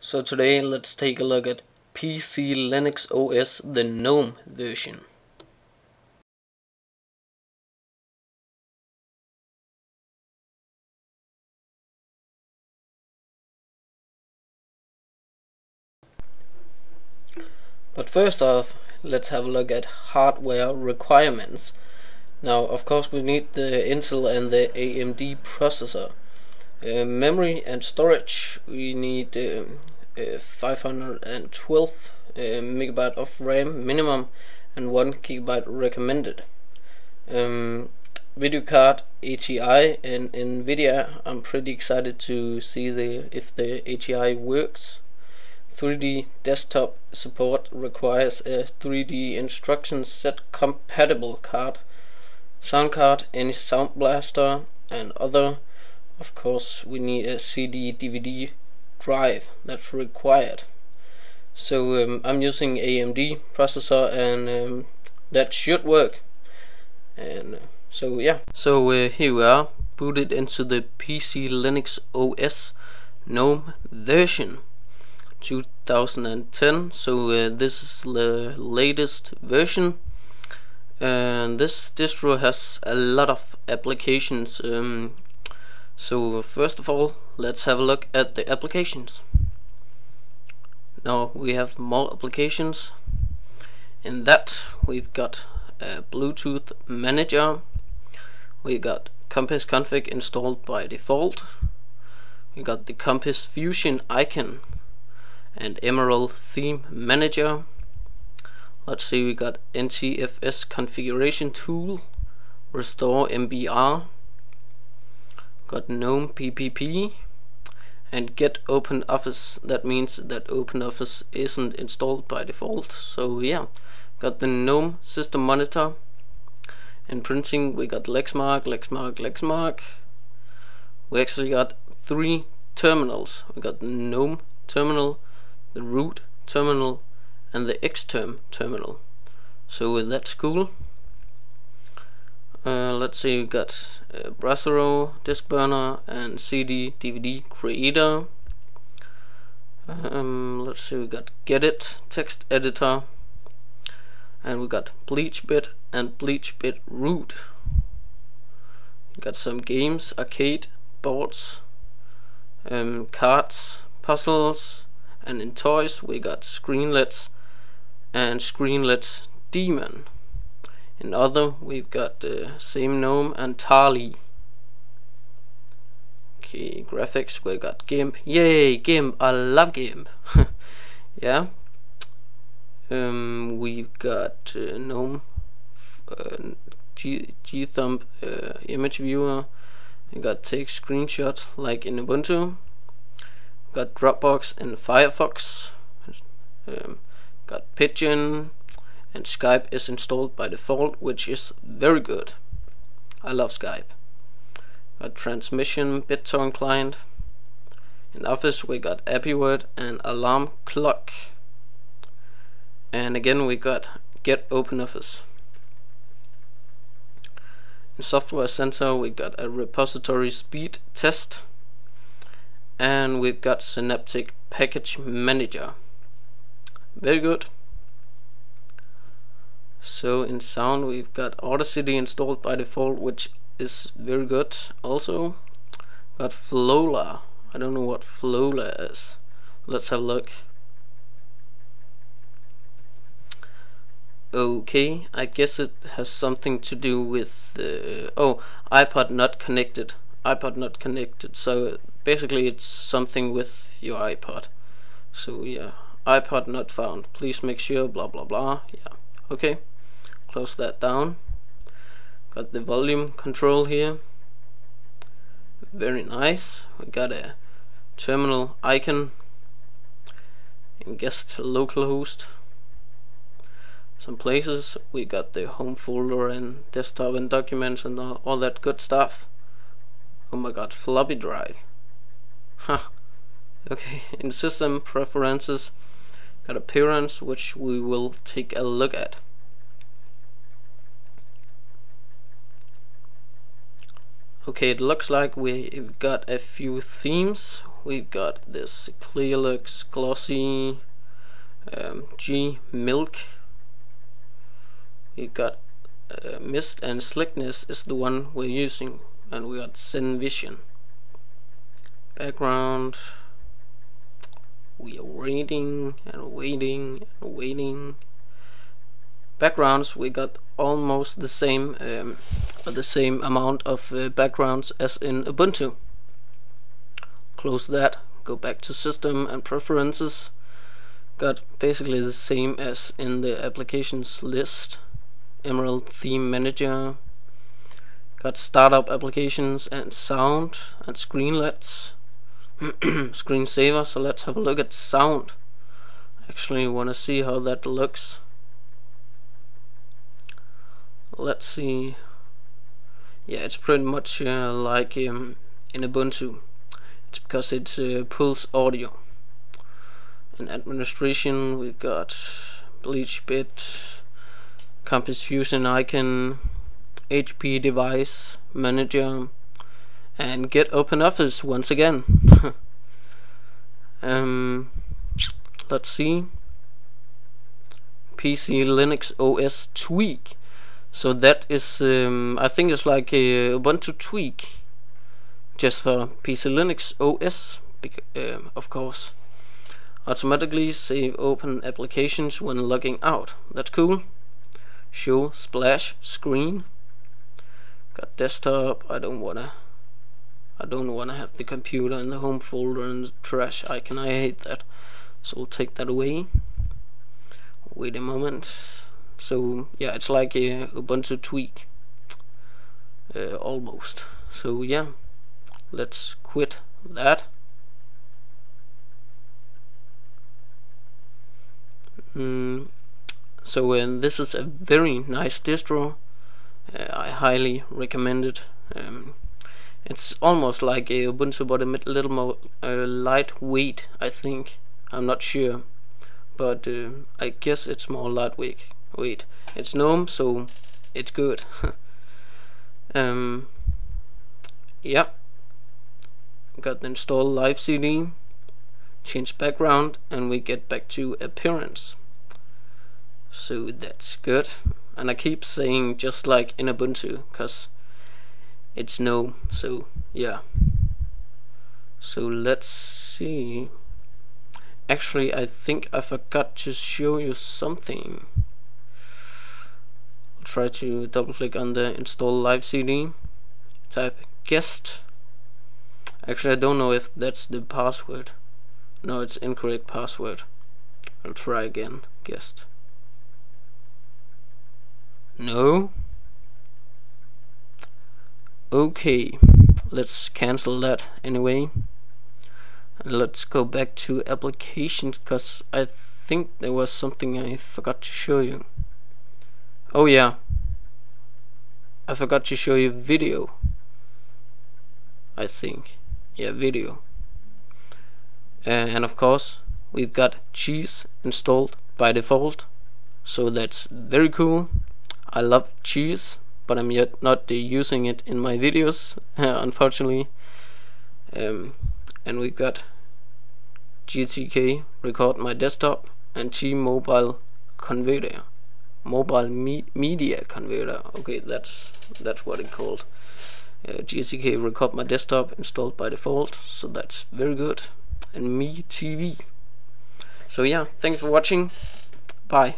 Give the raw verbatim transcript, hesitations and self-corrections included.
So today let's take a look at P C Linux O S, the GNOME version. But first off, let's have a look at hardware requirements. Now, of course, we need the Intel and the A M D processor. Uh, memory and storage, we need um, uh, five hundred twelve uh, megabyte of RAM minimum and one gigabyte recommended. Um, video card, A T I and NVIDIA. I'm pretty excited to see the if the A T I works. three D desktop support requires a three D instruction set compatible card. Sound card, any sound blaster and other. Of course, we need a C D D V D drive, that's required. So um, I'm using A M D processor and um, that should work. And uh, so yeah. So uh, here we are, booted into the P C Linux O S GNOME version two thousand ten. So uh, this is the latest version. And this distro has a lot of applications. Um, So first of all, let's have a look at the applications. Now we have more applications. In that we've got a Bluetooth manager. We got Compass Config installed by default. We got the Compiz Fusion icon and Emerald theme manager. Let's see, we got N T F S configuration tool, restore M B R. Got GNOME P P P and get OpenOffice. That means that OpenOffice isn't installed by default. So yeah, got the GNOME system monitor. In printing we got Lexmark, Lexmark, Lexmark. We actually got three terminals. We got the GNOME terminal, the root terminal and the Xterm terminal. So that's cool. Uh, let's see, we've got uh, Brassero, Disk Burner, and C D D V D Creator. Um, let's see, we've got Gedit, Text Editor, and we've got Bleachbit and Bleachbit Root. We've got some games, arcade, boards, um, cards, puzzles, and in toys we got Screenlets and Screenlets Daemon. In other, we've got uh, same GNOME and Tali. Okay, graphics, we've got GIMP. Yay, GIMP! I love GIMP. Yeah. Um, we've got uh, GNOME, uh, Gthumb uh, image viewer. We got take screenshot like in Ubuntu. We've got Dropbox and Firefox. Um, got Pidgin. And Skype is installed by default, which is very good. I love Skype. Got Transmission, BitTorrent client. In Office we got AbiWord and Alarm Clock. And again we got Get OpenOffice. In Software Center we got a repository speed test. And we've got Synaptic Package Manager. Very good. So in sound we've got Audacity installed by default, which is very good. Also got Floola. I don't know what Floola is. Let's have a look. Okay, I guess it has something to do with uh, oh, iPod not connected. iPod not connected. So basically it's something with your iPod. So yeah, iPod not found. Please make sure blah blah blah. Yeah. Okay, close that down. Got the volume control here. Very nice. We got a terminal icon and guest localhost. Some places we got the home folder and desktop and documents and all, all that good stuff. Oh my god, floppy drive. Huh. Okay, in system preferences. Got appearance, which we will take a look at. Okay, it looks like we've got a few themes we've got this Clearlux glossy, um, G milk. We've got uh, mist and slickness is the one we're using, and we got Synvision. Background. We are waiting and waiting and waiting. Backgrounds, we got almost the same um, the same amount of uh, backgrounds as in Ubuntu. Close that, go back to System and Preferences. Got basically the same as in the applications list. Emerald Theme Manager. Got startup applications and sound and screenlets. Screensaver. So let's have a look at sound. Actually want to see how that looks. Let's see. Yeah, it's pretty much uh, like um, in Ubuntu. It's because it uh, pulls audio. In administration we've got Bleachbit, Compiz Fusion icon, H P device manager, and get OpenOffice once again. um, let's see. P C Linux O S tweak. So that is, um, I think it's like a Ubuntu tweak, just for P C Linux O S, uh, of course. Automatically save open applications when logging out. That's cool. Show splash screen. Got desktop. I don't wanna. I don't want to have the computer in the home folder and the trash icon. I hate that. So we'll take that away. Wait a moment. So yeah, it's like a Ubuntu tweak, uh, almost. So yeah, let's quit that. Mm. So uh, this is a very nice distro. Uh, I highly recommend it. Um, It's almost like a Ubuntu, but a little more uh, lightweight, I think. I'm not sure, but uh, I guess it's more lightweight. Wait, it's GNOME, so it's good. um, yeah, got the install live C D, change background, and we get back to appearance. So that's good, and I keep saying just like in Ubuntu, cause it's GNOME, so yeah. So let's see. Actually, I think I forgot to show you something. I'll try to double click on the install live C D, type guest. Actually, I don't know if that's the password. No, it's incorrect password. I'll try again, guest. No. Okay, let's cancel that anyway, and let's go back to applications, because I think there was something I forgot to show you. Oh yeah, I forgot to show you video, I think. Yeah, video. And of course we've got cheese installed by default, so that's very cool. I love cheese, but I'm yet not uh, using it in my videos, uh, unfortunately. Um, and we've got G T K, record my desktop, and T-Mobile converter, mobile me media converter. Okay, that's that's what it's called. Uh, G T K, record my desktop, installed by default, so that's very good. And me T V. So yeah, thanks for watching. Bye.